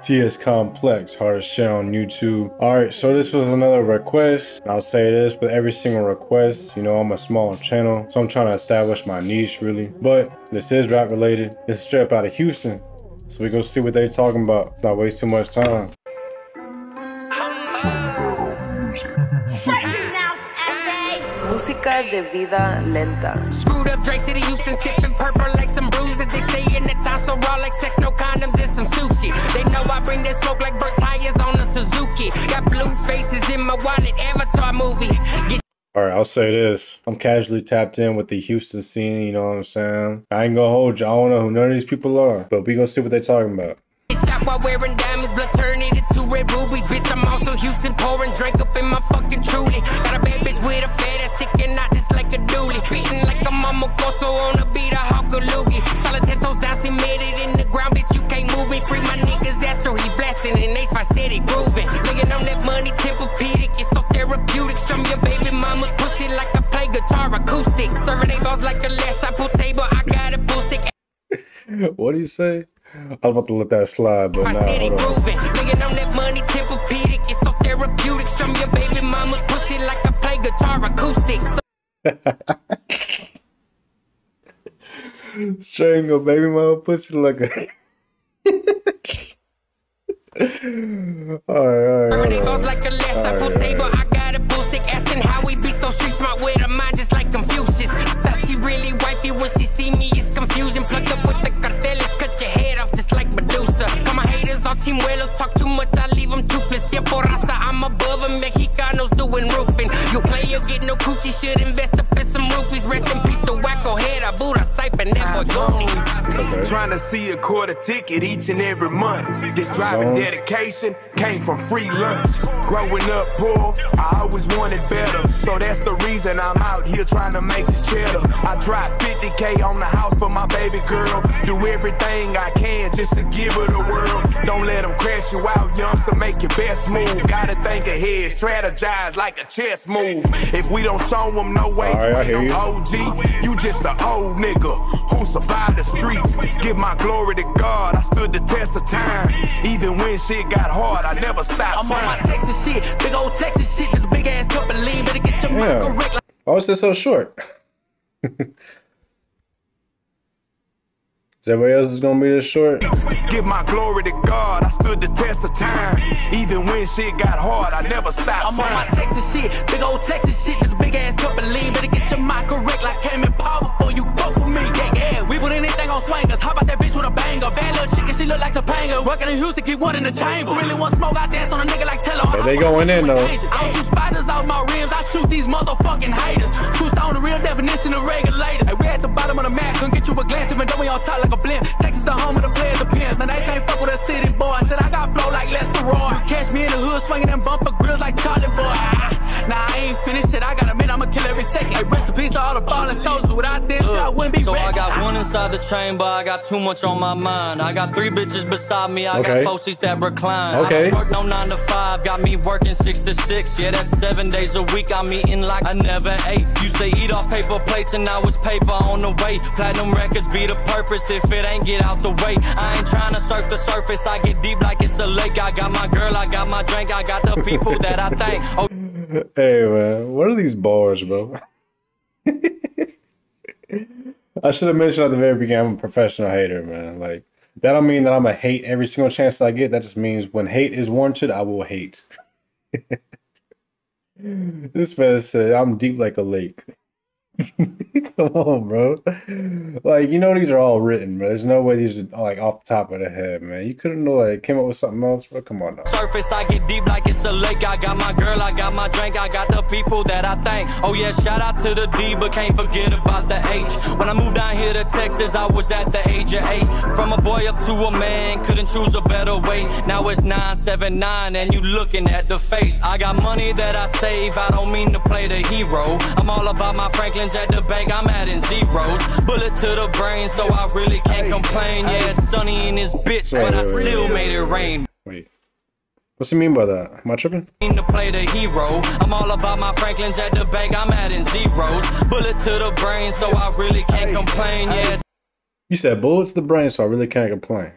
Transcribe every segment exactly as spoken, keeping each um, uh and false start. T S Complex, hardest shit on YouTube. All right, so this was another request. I'll say this with every single request, you know, I'm a smaller channel, so I'm trying to establish my niche really, but this is rap related. It's straight up out of Houston, so we go see what they talking about. Not waste too much time. Música de vida lenta. Screwed up Drake City, Houston, sipping purple like some bruises. They say in the town so raw like sex, no condoms and some sushi. They know I bring that smoke like burnt tires on a Suzuki. Got blue faces in my wallet, Avatar movie. Get All right, I'll say this. I'm casually tapped in with the Houston scene, you know what I'm saying? I ain't gonna hold you. I don't know who none of these people are, but we gonna see what they talking about. Shot while wearing diamonds, blood turned into two red rubies. Bitch, I'm also Houston, pouring Drake up in my fucking Trudy. Got a bad bitch with a fat ass sticking out just like a dooley. Treating like a mama gosso on a beat, a hawk a loogie. Solid ten toes down, cemented in the ground, bitch, you can't move me. Free my niggas after he blasting and they five steady grooving. Looking on that money, tempur-pedic, it's so therapeutic. Strum your baby mama pussy like I play guitar acoustic. Serving they balls like a last apple table, I got a boost. What do you say? I was about to let that slide, but nah, hold on. Strangle baby mama pussy like a alright, alright, alright, alright. Asking how we be so street smart with a mind just like Confucius. I thought she really wifey when she see me, it's confusion. Plucked up with the carteles, cut your head off just like Medusa. Got my haters all chimuelos, talk too much, I leave them toothless. Tiempo raza, I'm above them, Mexicanos doing roofing. You play, you'll get no coochie, should invest up in some roofies. Rest in peace to wacko head, I boot, I siphon that for Joni. Trying to see a quarter ticket each and every month. This driving dedication came from free lunch. Growing up poor, I always wanted better, so that's the reason I'm out here trying to make this cheddar. I drive fifty K on the house for my baby girl. Do everything I can just to give her the world. Don't let them crash you out, young, so make your best move. Gotta think ahead, strategize like a chess move. If we don't show them, no way, right, you ain't no O G. You just an old nigga who survived the streets. Give my glory to God, I stood the test of time. Even when shit got hard, I never stopped. I'm on my Texas shit, big old Texas shit, this big ass cup of lean, better get your mic correct. Why was this so short? Is everybody else is gonna be this short? Give my glory to God, I stood the test of time. Even when shit got hard, I never stopped. I'm on my Texas shit, big old Texas shit, this big ass cup of lean, better get your mic correct. Like came in power before you fuck with me. Yeah, yeah, we put anything on swingers. How about that bitch with a banger? Bad little chicken, she look like Topanga. Working in Houston, keep one in the chamber. Really want smoke, I dance on a nigga like Taylor. Yeah, they going in though. I shoot spiders off my rims, I shoot these motherfucking haters. Truth on the real definition of regulators. Hey, we at the bottom of the map, couldn't get you a glance, even though we on top like a blend. Texas the home of the players, the pins. Now they can't fuck with a city boy. Said I got flow like Lester Roy. Catch me in the hood swinging them bumper grills like Charlie Boy. Ah, nah, I ain't finished it. I gotta admit, I'ma kill every second. Hey, rest in peace to all the fallen soldiers. Without this shit, I wouldn't be. So ready. I got one inside the chamber. I got too much on my mind. I got three bitches beside me. I okay. got four seats that recline. Okay. I don't work no nine to five. Got me working six to six. Yeah, that's seven days a week. I'm eating like I never ate. Used to eat off paper plates, and now it's paper on the way. Platinum records be the purpose. If it ain't, get out the way. I ain't trying to surf the surface. I get deep like it's a lake. I got my girl, I got my drink, I got the people that I think. Oh. Hey man, what are these bars, bro? I should have mentioned at the very beginning, I'm a professional hater, man. Like, that don't mean that I'm a hate every single chance that I get. That just means when hate is warranted, I will hate. This man said, I'm deep like a lake. Come on, bro. Like, you know, these are all written, bro. There's no way these are like off the top of the head, man. You couldn't like came up with something else, bro. Come on now. Surface, I get deep like it's a lake. I got my girl, I got my drink, I got the people that I thank. Oh yeah, shout out to the D, but can't forget about the H. When I moved down here to Texas, I was at the age of eight. From a boy up to a man, couldn't choose a better way. Now it's nine seven nine, and you looking at the face. I got money that I save. I don't mean to play the hero. I'm all about my Franklin. At the bank, I'm adding zeros. Bullet to the brain, so I really can't complain. Yeah, it's sunny in this bitch, but I still made it rain. Wait. What's he mean by that? Am I tripping? To play the hero. I'm all about my Franklins at the bank. I'm adding zeros. Bullet to the brain, so I really can't complain. Yeah. You said bullets to the brain, so I really can't complain.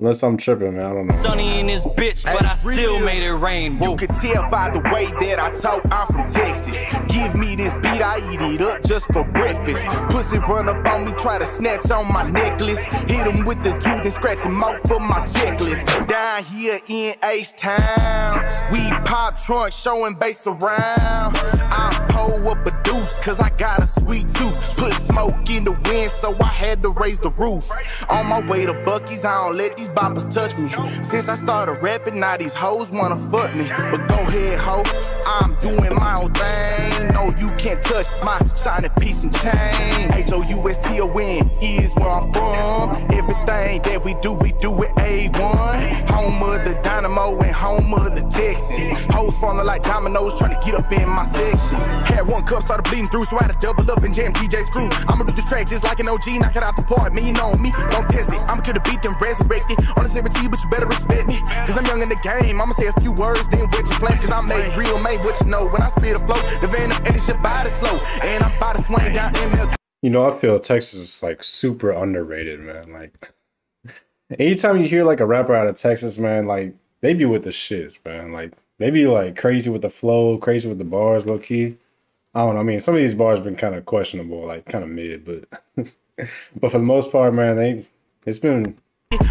Unless I'm tripping, man. I don't know. Sunny in this bitch, but I still made it rain. Whoa. You could tell by the way that I talk, I'm from Texas. Give me this beat, I eat it up just for breakfast. Pussy run up on me, try to snatch on my necklace. Hit him with the dude and scratch him out for my checklist. Down here in H-Town, we pop trunk, showing bass around. I pull up a deuce, cause I got a sweet tooth. Put smoke in the wind, so I had to raise the roof. On my way to Buc-ee's, I don't let these boppers touch me. Since I started rapping, now these hoes wanna fuck me. But go ahead, ho, I'm doing my own thing. No, you can't touch my shiny piece and chain. H O U S T O N is where I'm from. Everything that we do, we do it A one. Home of the Dynamo and home of the Texans. Hoes falling like dominoes, trying to get up in my section. Had one cup, started bleeding through, so I had to double up and jam D J Screw. I'ma do this track just like an O G, knock it out the park, man, you know me. Don't test it, I'ma kill the beat, then resurrect it. On the seventeen, but you better respect me, cause I'm young in the game. I'ma say a few words, then wet your flame, cause I made real, made what you know. When I spit a flow, the venom and it's your body slow. And I'm about to swing down M L K. You know, I feel Texas is like super underrated, man. Like, anytime you hear like a rapper out of Texas, man, like they be with the shits, man. Like they be like crazy with the flow, crazy with the bars, low key. I don't know. I mean, some of these bars been kind of questionable, like kind of mid, but but for the most part, man, they it's been.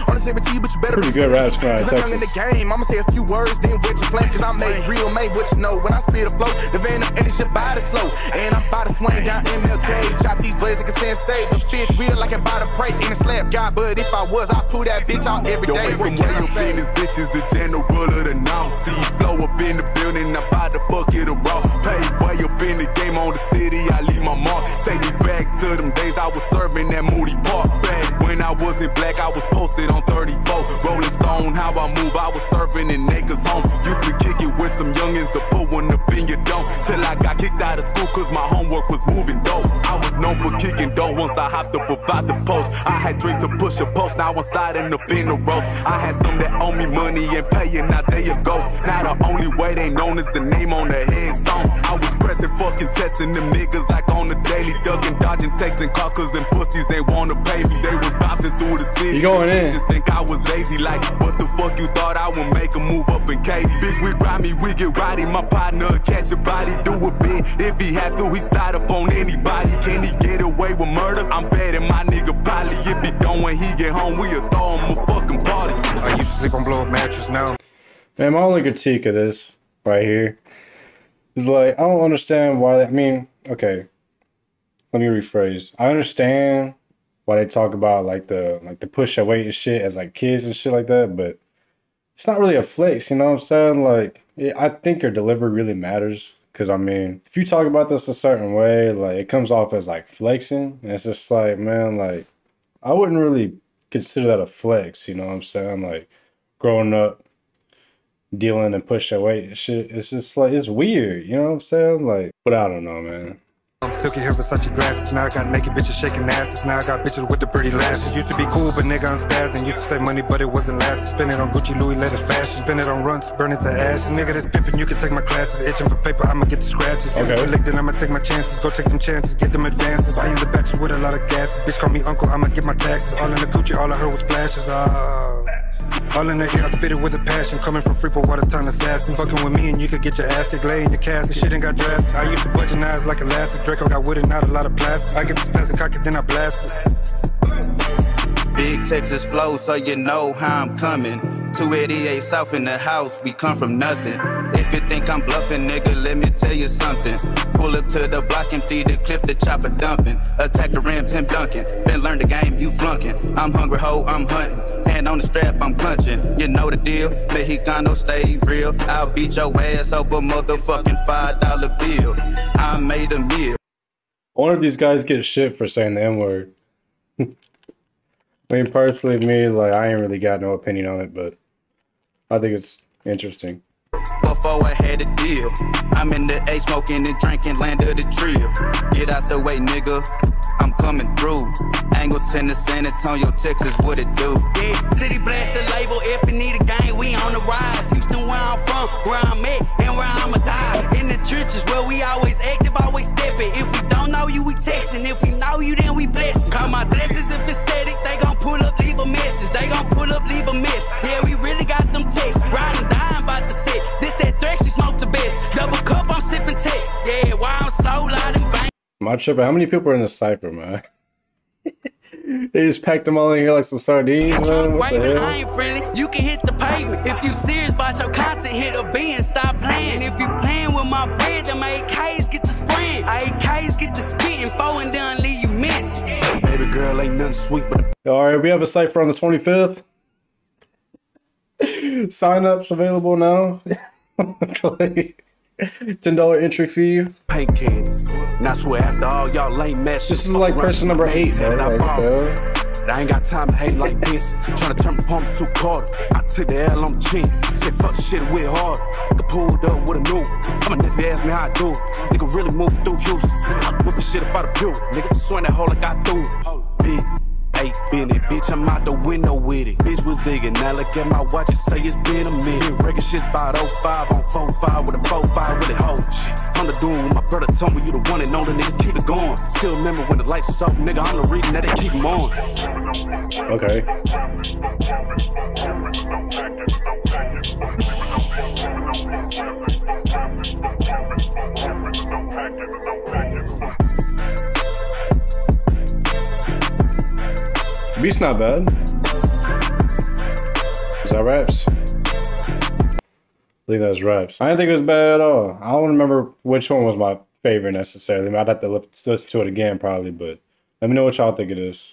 On the seventeen, but you better pretty good raps, man. Cause I'm young in the game. I'ma say a few words, then wet your flame, cause I made real, made what you know. When I spit a flow, the venom and it's your body slow. And I'm about to swing down M L K. Chop these blades like a sensei. The fifth wheel like I'm about to pray in a slap guy. But if I was, I pull that bitch out every day. Yo, from where I'm saying this bitch is the general of the now. See, flow up in the building, I'm about to fuck it a raw. Pay way up in the game on the city, I leave my mark. Take me back to them days I was serving at Moody Park. Back when I wasn't black, I was posted on thirty-four, Rolling Stone, how I move, I was serving in niggas' home. Used to kick it with some youngins, a put one up in your dome. Till I got kicked out of school, cause my homework was moving dough. I was known for kicking dough once I hopped up about the post. I had drinks to push a post, now I'm sliding up in the roast. I had some that owe me money and paying, now they a ghost. Now the only way they known is the name on the headstone. I was pressing, fucking testing them niggas like on the daily, ducking, dodging, taking costs, cause them pussies ain't wanna pay me. They was bouncing through the city. You going in? Just think I was lazy, like what the fuck you thought I would make a move up in Katy. Bitch, we grind me, we get rowdy. My partner catch a body, do a bit. If he had to, he slide up on anybody. Can he get away with murder? I'm betting my nigga probably. If he don't, when he get home, we'll throw him a fucking party. I used to sleep on blow up mattress now. Man, my only critique of this right here is like I don't understand why. They, I mean, okay, let me rephrase. I understand why they talk about like the like the push your weight and shit as like kids and shit like that, but it's not really a flex, you know what I'm saying? Like, it, I think your delivery really matters, because I mean, if you talk about this a certain way, like it comes off as like flexing, and it's just like, man, like I wouldn't really consider that a flex, you know what I'm saying? Like growing up, dealing and push your weight and shit, it's just like it's weird, you know what I'm saying? Like, but I don't know, man. I'm silky hair Versace glasses, now I got naked bitches shaking asses. Now I got bitches with the pretty lashes. Used to be cool, but nigga I'm spazzing. Used to save money, but it wasn't lasting. Spend it on Gucci, Louis, latest fashion. Spend it on runs, burn it to ashes. Nigga that's pimping, you can take my classes. Itching for paper, I'ma get the scratches. Okay. Then I'ma take my chances, go take them chances, get them advances. I in the batches with a lot of gases. Bitch call me uncle, I'ma get my taxes. All in the Gucci, all I heard was flashes. Ah. Uh... All in the air, I spit it with a passion. Coming from Freeport, Watertown, assassin. Fucking with me and you could get your ass kicked, lay in your casket. Shit ain't got drastic. I used to budge your eyes like elastic. Draco got with it, not a lot of plastic. I get this pass and cock it, then I blast it. Big Texas flow, so you know how I'm coming. two eighty-eight South in the house, we come from nothing. If you think I'm bluffing, nigga, let me tell you something. Pull up to the block, empty the clip, the chopper dumping. Attack the rim, Tim Duncan. Been learn the game, you flunking. I'm hungry, ho, I'm hunting. Hand on the strap, I'm punching. You know the deal, Mexicano, stay real. I'll beat your ass over motherfucking five dollar bill. I made a meal. I wonder if these guys get shit for saying the N-word. I mean, personally, me, like, I ain't really got no opinion on it, but I think it's interesting. Before I had a deal, I'm in the A smoking and drinking, land of the drill. Get out the way, nigga, I'm coming through. Angleton to San Antonio, Texas, what it do? Yeah, city blast the label, if you need a gang, we on the rise. Houston, where I'm from, where I'm at, and where I'ma die. In the trenches, where we always active, always stepping. If we don't know you, we texting. If we know you, then we blessing. Call my dresses if it's static, they gon' pull up, leave a message. They gon' pull up, leave a message. I tripping. How many people are in the cypher, man? They just packed them all in here like some sardines, man. What the hell? I ain't friendly. You can hit the pavement. If you serious about your content, hit a B and stop playing. If you playing with my bread, then my A Ks get to sprint. A Ks get to spit and four and done leave you miss. Baby girl ain't nothing sweet but all right, we have a cypher on the twenty-fifth. Sign-ups available now. ten dollar entry fee. Paint cans. Not swear after all y'all lame mess. This is like person number eight. Right, I, I ain't got time to hate like this. Trying to turn the pump too cold. I took the L on the chin. Said fuck shit with hard. I pulled up with a new. I'ma never ask me how I do. Nigga really move through juice. I'm whipping shit about a pew. Nigga swing that hole like I do. Big eight minute, bitch. I'm out the window with it. Bitch was zigging. Now look at my watch and say it's been a minute. Record shit's about oh five on four five with a four five with it. Ho, shit. I'm the dude with my brother told me you the one and only nigga. Keep it going. Still remember when the lights was off, nigga. I'm the reading that they keep them on. Okay. Beat's not bad. Is that raps? I think that's raps. I didn't think it was bad at all. I don't remember which one was my favorite necessarily. I'd have to listen to it again probably, but let me know what y'all think it is.